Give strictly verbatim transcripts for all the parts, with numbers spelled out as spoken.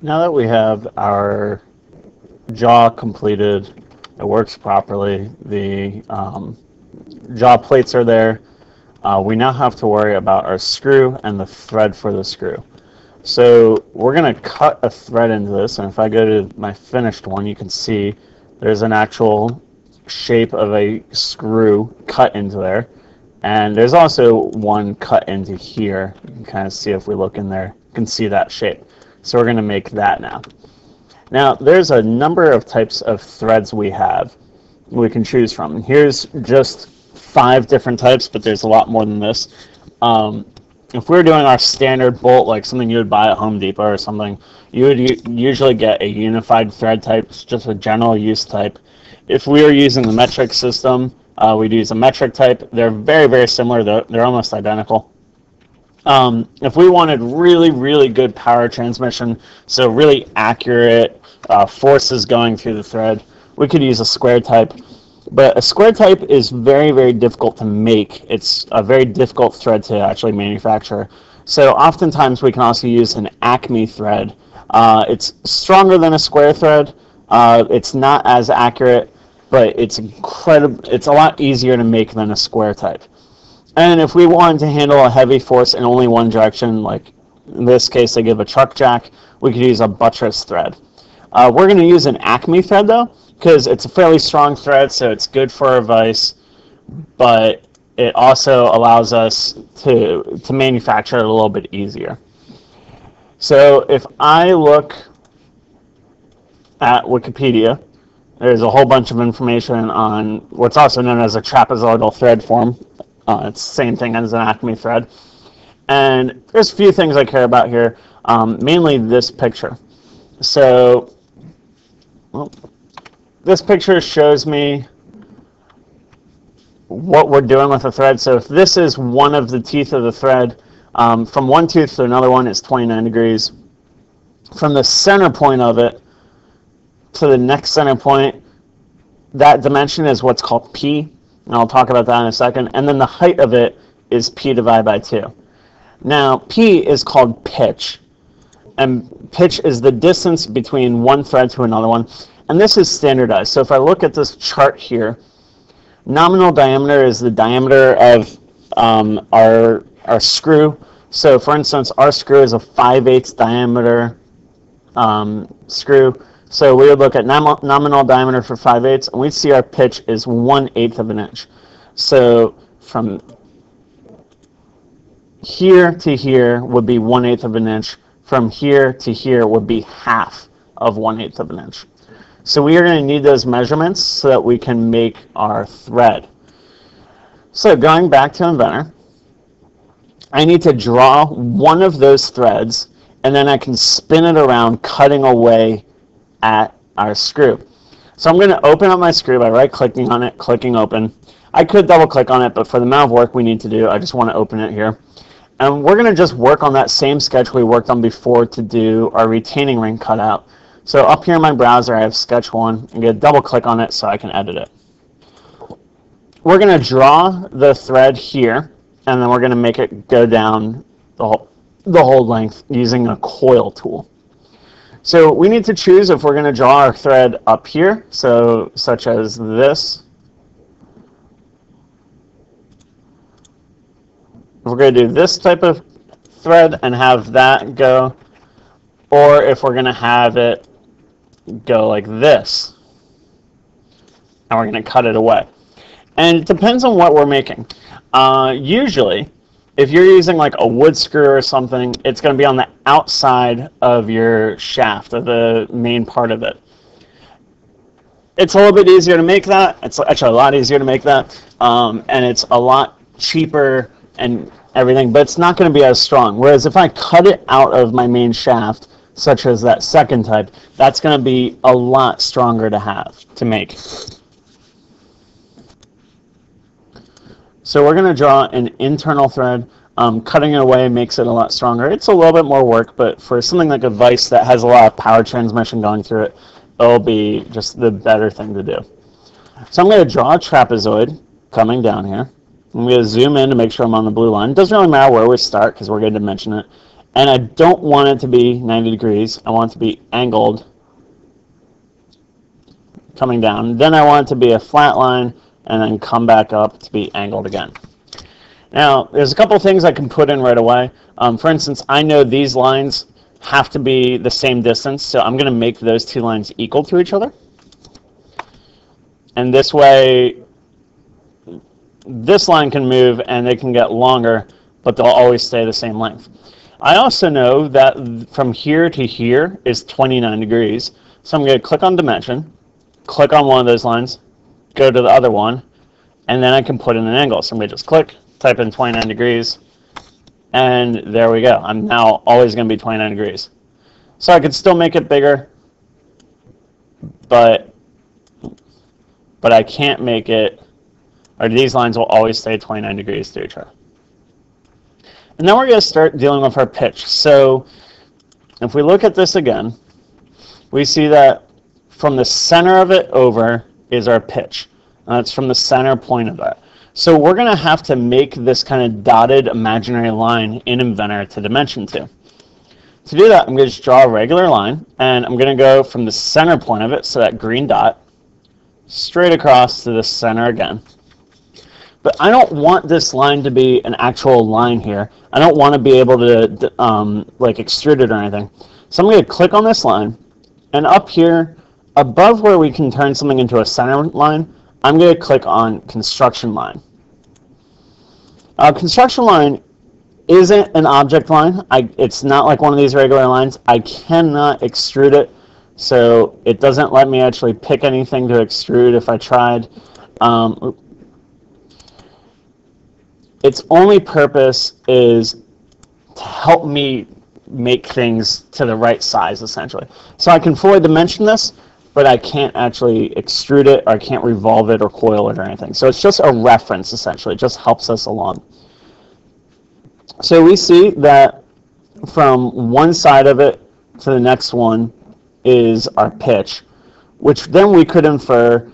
now that we have our jaw completed, it works properly, the um, jaw plates are there, uh, we now have to worry about our screw and the thread for the screw. So we're going to cut a thread into this, and if I go to my finished one, you can see there's an actual shape of a screw cut into there, and there's also one cut into here. You can kind of see, if we look in there, you can see that shape. So we're going to make that now. Now, there's a number of types of threads we have we can choose from. Here's just five different types, but there's a lot more than this. Um, if we were doing our standard bolt, like something you would buy at Home Depot or something, you would usually get a unified thread type, just a general use type. If we were using the metric system, uh, we'd use a metric type. They're very, very similar, though. They're almost identical. Um, if we wanted really, really good power transmission, so really accurate uh, forces going through the thread, we could use a square type. But a square type is very, very difficult to make. It's a very difficult thread to actually manufacture. So oftentimes we can also use an Acme thread. Uh, it's stronger than a square thread. Uh, it's not as accurate, but it's incredible. It's a lot easier to make than a square type. And if we wanted to handle a heavy force in only one direction, like in this case they give a truck jack, we could use a buttress thread. Uh, we're going to use an Acme thread, though, because it's a fairly strong thread, so it's good for our vise, but it also allows us to, to manufacture it a little bit easier. So if I look at Wikipedia, there's a whole bunch of information on what's also known as a trapezoidal thread form. Uh, it's the same thing as an Acme thread. And there's a few things I care about here, um, mainly this picture. So well, this picture shows me what we're doing with the thread. So if this is one of the teeth of the thread, um, from one tooth to another one is twenty-nine degrees. From the center point of it to the next center point, that dimension is what's called P. And I'll talk about that in a second. And then the height of it is P divided by two. Now, P is called pitch. And pitch is the distance between one thread to another one. And this is standardized. So if I look at this chart here, nominal diameter is the diameter of um, our, our screw. So for instance, our screw is a five eighths diameter um, screw. So we would look at nom nominal diameter for five eighths, and we'd see our pitch is one eighth of an inch. So from here to here would be one eighth of an inch. From here to here would be half of one eighth of an inch. So we are going to need those measurements so that we can make our thread. So going back to Inventor, I need to draw one of those threads, and then I can spin it around, cutting away at our screw. So I'm going to open up my screw by right-clicking on it, clicking open. I could double-click on it, but for the amount of work we need to do, I just want to open it here. And we're going to just work on that same sketch we worked on before to do our retaining ring cutout. So up here in my browser, I have sketch one. I'm going to double-click on it so I can edit it. We're going to draw the thread here, and then we're going to make it go down the whole, the whole length using a coil tool. So we need to choose if we're going to draw our thread up here, so such as this. We're going to do this type of thread and have that go, or if we're going to have it go like this, and we're going to cut it away. And it depends on what we're making. Uh, usually, if you're using like a wood screw or something, it's going to be on the outside of your shaft, of the main part of it. It's a little bit easier to make that. It's actually a lot easier to make that, um, and it's a lot cheaper and everything, but it's not going to be as strong. Whereas if I cut it out of my main shaft, such as that second type, that's going to be a lot stronger to have to make. So we're going to draw an internal thread. Um, cutting it away makes it a lot stronger. It's a little bit more work, but for something like a vise that has a lot of power transmission going through it, it'll be just the better thing to do. So I'm going to draw a trapezoid coming down here. I'm going to zoom in to make sure I'm on the blue line. It doesn't really matter where we start because we're going to dimension it. And I don't want it to be ninety degrees. I want it to be angled coming down. Then I want it to be a flat line and then come back up to be angled again. Now, there's a couple things I can put in right away. Um, for instance, I know these lines have to be the same distance, so I'm going to make those two lines equal to each other. And this way, this line can move and they can get longer, but they'll always stay the same length. I also know that from here to here is twenty-nine degrees, so I'm going to click on dimension, click on one of those lines, go to the other one, and then I can put in an angle. So I'm going to just click, type in twenty-nine degrees, and there we go. I'm now always going to be twenty-nine degrees. So I could still make it bigger, but but I can't make it, or these lines will always stay twenty-nine degrees to each other. And then we're going to start dealing with our pitch. So if we look at this again, we see that from the center of it over is our pitch. That's from the center point of that. So we're going to have to make this kind of dotted imaginary line in Inventor to dimension to. To do that, I'm going to just draw a regular line, and I'm going to go from the center point of it, so that green dot, straight across to the center again. But I don't want this line to be an actual line here. I don't want to be able to um, like extrude it or anything. So I'm going to click on this line, and up here, above where we can turn something into a center line, I'm going to click on construction line. Uh, construction line isn't an object line. I, it's not like one of these regular lines. I cannot extrude it, so it doesn't let me actually pick anything to extrude if I tried. Um, Its only purpose is to help me make things to the right size, essentially. So I can fully dimension this, but I can't actually extrude it, or I can't revolve it or coil it or anything. So it's just a reference, essentially. It just helps us along. So we see that from one side of it to the next one is our pitch, which then we could infer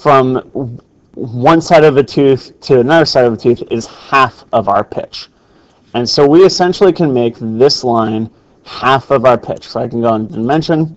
from one side of a tooth to another side of a tooth is half of our pitch. And so we essentially can make this line half of our pitch. So I can go on dimension,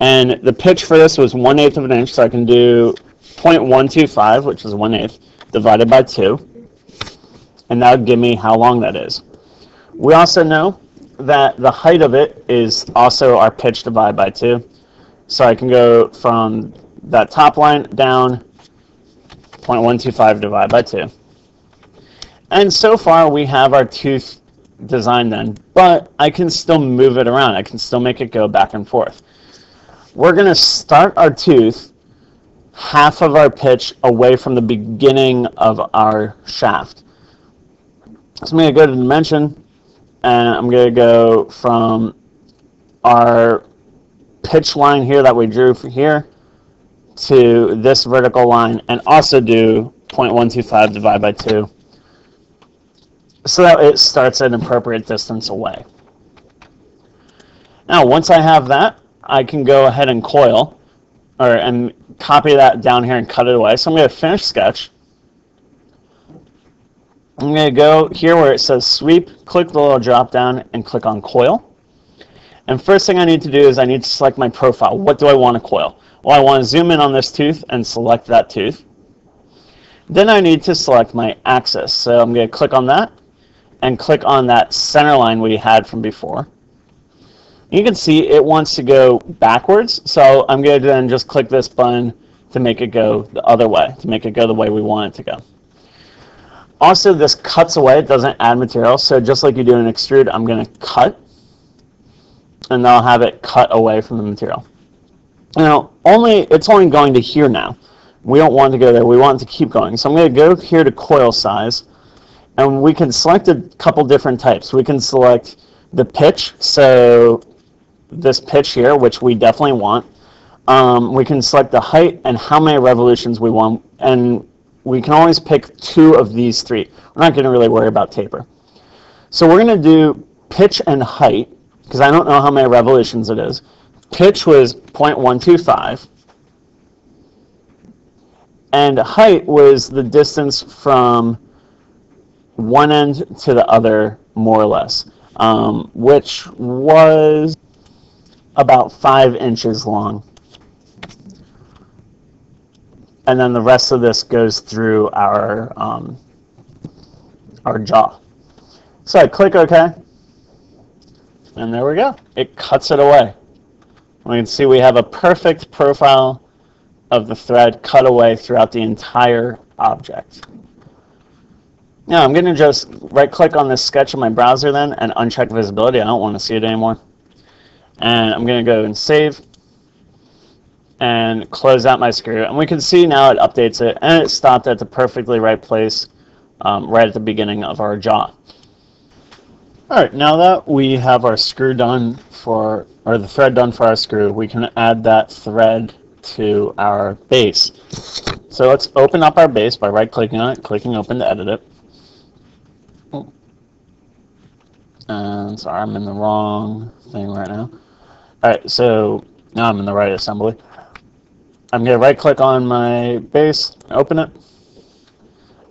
and the pitch for this was one eighth of an inch, so I can do zero point one two five, which is one eighth, divided by two, and that would give me how long that is. We also know that the height of it is also our pitch divided by two, so I can go from that top line down zero point one two five divided by two. And so far we have our tooth design then, but I can still move it around. I can still make it go back and forth. We're going to start our tooth half of our pitch away from the beginning of our shaft. So I'm going to go to dimension, and I'm going to go from our pitch line here that we drew from here to this vertical line, and also do zero point one two five divided by two, so that it starts at an appropriate distance away. Now, once I have that, I can go ahead and coil, or and copy that down here and cut it away. So I'm going to finish sketch. I'm going to go here where it says sweep, click the little drop down, and click on coil. And first thing I need to do is I need to select my profile. What do I want to coil? Well, I want to zoom in on this tooth and select that tooth. Then I need to select my axis. So I'm going to click on that and click on that center line we had from before. You can see it wants to go backwards, so I'm going to then just click this button to make it go the other way, to make it go the way we want it to go. Also, this cuts away. It doesn't add material, so just like you do in extrude, I'm going to cut, and I'll have it cut away from the material. Now, only it's only going to here now. We don't want to go there. We want to keep going. So I'm going to go here to coil size, and we can select a couple different types. We can select the pitch, so this pitch here, which we definitely want. Um, we can select the height and how many revolutions we want, and we can always pick two of these three. We're not going to really worry about taper. So we're going to do pitch and height, because I don't know how many revolutions it is. Pitch was zero point one two five, and height was the distance from one end to the other, more or less. um, which was about five inches long. And then the rest of this goes through our, um, our jaw. So I click OK, and there we go. It cuts it away. We can see we have a perfect profile of the thread cut away throughout the entire object. Now I'm going to just right-click on this sketch in my browser then and uncheck visibility. I don't want to see it anymore. And I'm going to go and save and close out my screw. And we can see now it updates it, and it stopped at the perfectly right place um, right at the beginning of our jaw. All right, now that we have our screw done for, or the thread done for our screw, we can add that thread to our base. So let's open up our base by right-clicking on it, clicking open to edit it. And sorry, I'm in the wrong thing right now. All right, so now I'm in the right assembly. I'm going to right-click on my base, open it,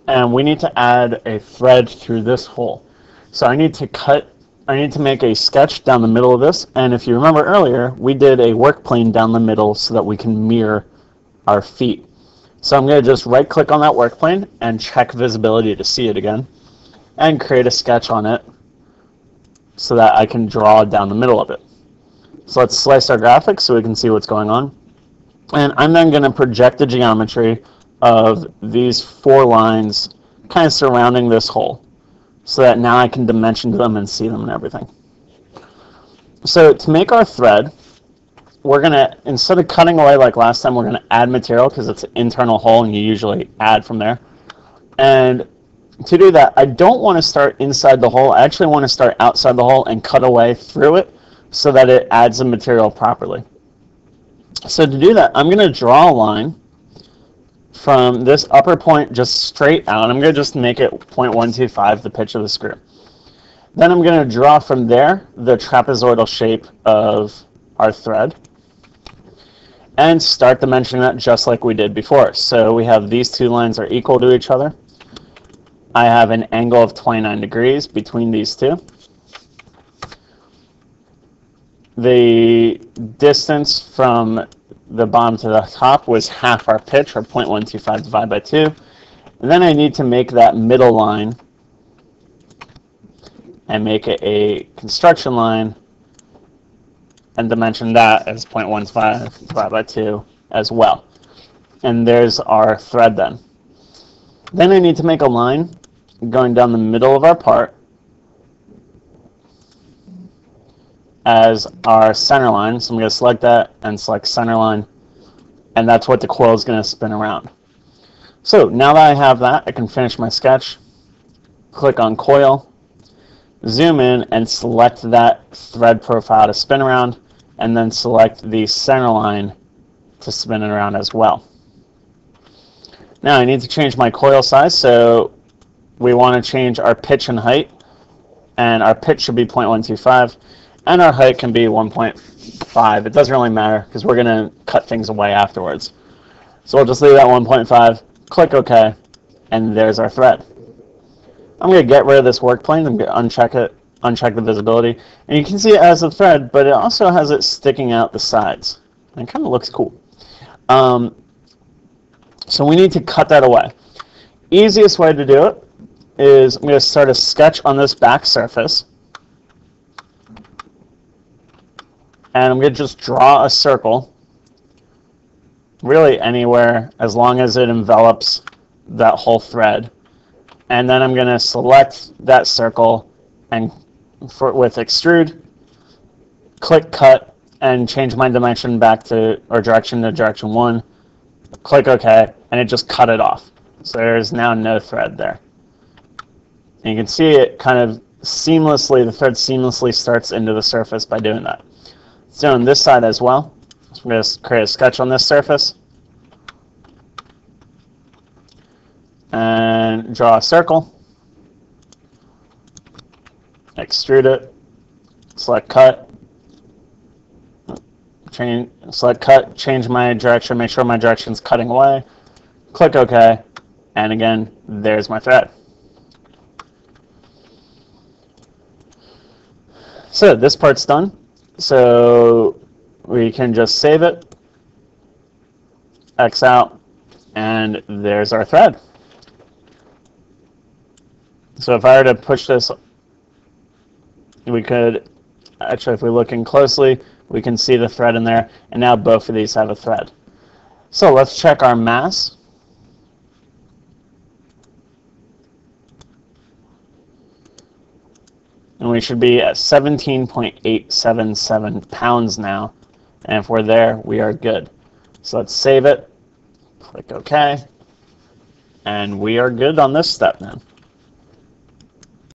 and we need to add a thread through this hole. So I need to cut, I need to make a sketch down the middle of this, and if you remember earlier, we did a work plane down the middle so that we can mirror our feet. So I'm going to just right-click on that work plane and check visibility to see it again, and create a sketch on it so that I can draw down the middle of it. So let's slice our graphic so we can see what's going on. And I'm then going to project the geometry of these four lines kind of surrounding this hole, so that now I can dimension them and see them and everything. So to make our thread, we're going to, instead of cutting away like last time, we're going to add material because it's an internal hole and you usually add from there. And to do that, I don't want to start inside the hole. I actually want to start outside the hole and cut away through it so that it adds the material properly. So to do that, I'm going to draw a line from this upper point just straight out. I'm going to just make it zero point one two five, the pitch of the screw. Then I'm going to draw from there the trapezoidal shape of our thread and start dimensioning that just like we did before. So we have these two lines are equal to each other. I have an angle of twenty-nine degrees between these two. The distance from the bottom to the top was half our pitch, or zero point one two five divided by two. And then I need to make that middle line and make it a construction line and dimension that as zero point one five divided by two as well. And there's our thread then. Then I need to make a line going down the middle of our part as our center line. So I'm going to select that and select center line, and that's what the coil is going to spin around. So now that I have that, I can finish my sketch, click on coil, zoom in and select that thread profile to spin around, and then select the center line to spin it around as well. Now I need to change my coil size, so we want to change our pitch and height, and our pitch should be zero point one two five. And our height can be one point five. It doesn't really matter because we're going to cut things away afterwards. So we'll just leave that one point five, click OK, and there's our thread. I'm going to get rid of this work plane. I'm going to uncheck it, uncheck the visibility. And you can see it has a thread, but it also has it sticking out the sides. And it kind of looks cool. Um, so we need to cut that away. Easiest way to do it is I'm going to start a sketch on this back surface. And I'm going to just draw a circle, really anywhere, as long as it envelops that whole thread. And then I'm going to select that circle and for, with extrude, click cut, and change my dimension back to, or direction to direction one. Click OK, and it just cut it off. So there's now no thread there. And you can see it kind of seamlessly, the thread seamlessly starts into the surface by doing that. So on this side as well, so I'm going to create a sketch on this surface and draw a circle, extrude it, select cut, change, select cut, change my direction, make sure my direction's cutting away, click OK, and again, there's my thread. So this part's done. So we can just save it, X out, and there's our thread. So if I were to push this, we could, actually if we look in closely, we can see the thread in there, and now both of these have a thread. So let's check our mass. And we should be at seventeen point eight seven seven pounds now. And if we're there, we are good. So let's save it, click OK, and we are good on this step now.